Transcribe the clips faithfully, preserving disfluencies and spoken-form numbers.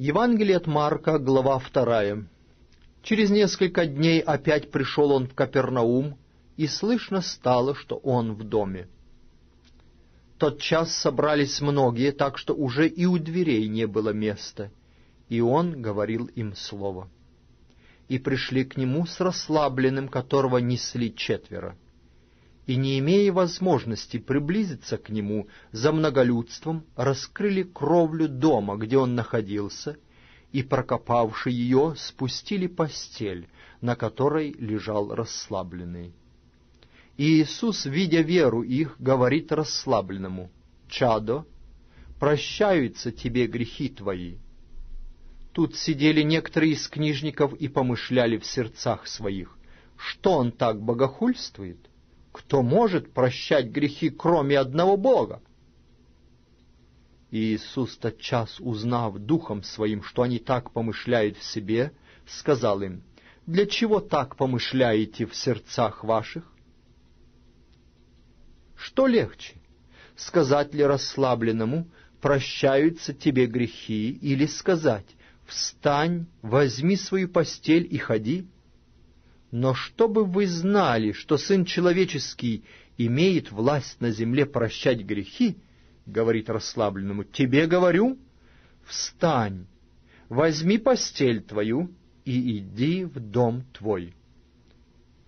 Евангелие от Марка, глава вторая. Через несколько дней опять пришел он в Капернаум, и слышно стало, что он в доме. Тотчас собрались многие, так что уже и у дверей не было места, и он говорил им слово. И пришли к нему с расслабленным, которого несли четверо. И, не имея возможности приблизиться к нему за многолюдством, раскрыли кровлю дома, где он находился, и, прокопавши ее, спустили постель, на которой лежал расслабленный. И Иисус, видя веру их, говорит расслабленному: «Чадо, прощаются тебе грехи твои». Тут сидели некоторые из книжников и помышляли в сердцах своих: «Что он так богохульствует? Кто может прощать грехи, кроме одного Бога?» И Иисус, тотчас узнав духом своим, что они так помышляют в себе, сказал им: «Для чего так помышляете в сердцах ваших? Что легче, сказать ли расслабленному: прощаются тебе грехи, или сказать: встань, возьми свою постель и ходи? Но чтобы вы знали, что Сын Человеческий имеет власть на земле прощать грехи, — говорит расслабленному, — тебе говорю: встань, возьми постель твою и иди в дом твой».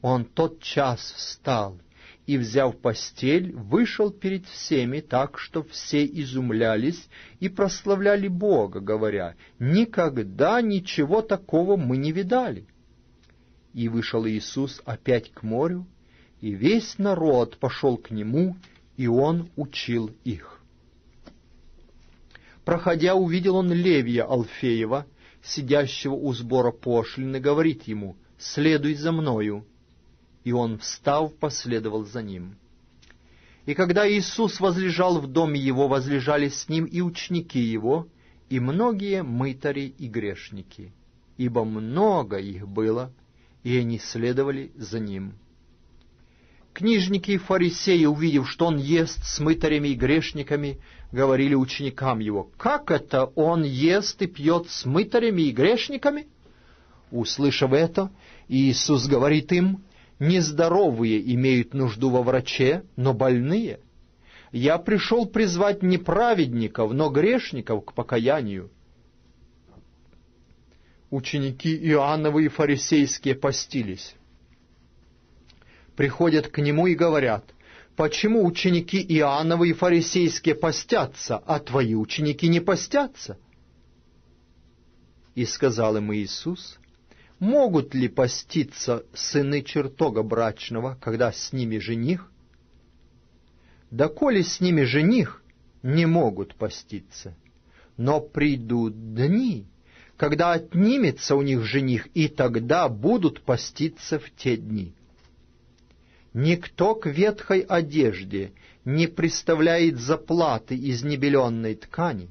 Он тотчас встал и, взяв постель, вышел перед всеми, так что все изумлялись и прославляли Бога, говоря: «Никогда ничего такого мы не видали». И вышел Иисус опять к морю, и весь народ пошел к Нему, и Он учил их. Проходя, увидел он Левия Алфеева, сидящего у сбора пошлины, говорит ему: «Следуй за мною». И он, встав, последовал за ним. И когда Иисус возлежал в доме его, возлежали с ним и ученики его, и многие мытари и грешники, ибо много их было, и они следовали за ним. Книжники и фарисеи, увидев, что он ест с мытарями и грешниками, говорили ученикам его: «Как это он ест и пьет с мытарями и грешниками?» Услышав это, Иисус говорит им: «Нездоровые имеют нужду во враче, но больные. Я пришел призвать не праведников, но грешников к покаянию». Ученики Иоанновы и фарисейские постились. Приходят к нему и говорят: «Почему ученики Иоанновы и фарисейские постятся, а твои ученики не постятся?» И сказал им Иисус: «Могут ли поститься сыны чертога брачного, когда с ними жених? Да коли с ними жених, не могут поститься. Но придут дни, когда отнимется у них жених, и тогда будут поститься в те дни. Никто к ветхой одежде не приставляет заплаты из небеленной ткани,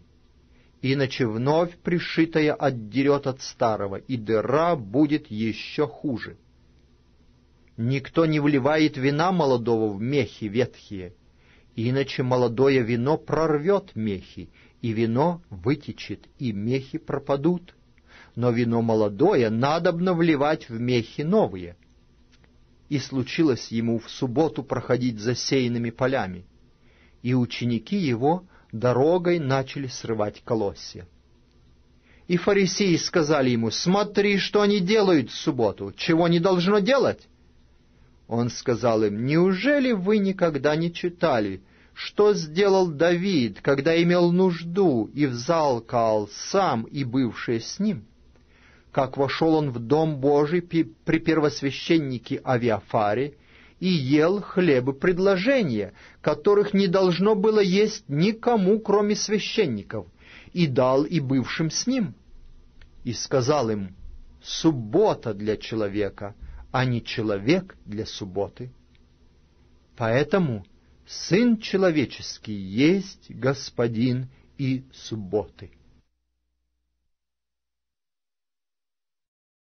иначе вновь пришитая отдерет от старого, и дыра будет еще хуже. Никто не вливает вина молодого в мехи ветхие, иначе молодое вино прорвет мехи, и вино вытечет, и мехи пропадут. Но вино молодое надобно вливать в мехи новые». И случилось ему в субботу проходить засеянными полями, и ученики его дорогой начали срывать колосья. И фарисеи сказали ему: «Смотри, что они делают в субботу, чего не должно делать». Он сказал им: «Неужели вы никогда не читали, что сделал Давид, когда имел нужду и взалкал сам и бывшие с ним? Как вошел он в дом Божий при первосвященнике Авиафаре и ел хлебы предложения, которых не должно было есть никому, кроме священников, и дал и бывшим с ним. И сказал им: суббота для человека, а не человек для субботы. Поэтому Сын Человеческий есть Господин и субботы».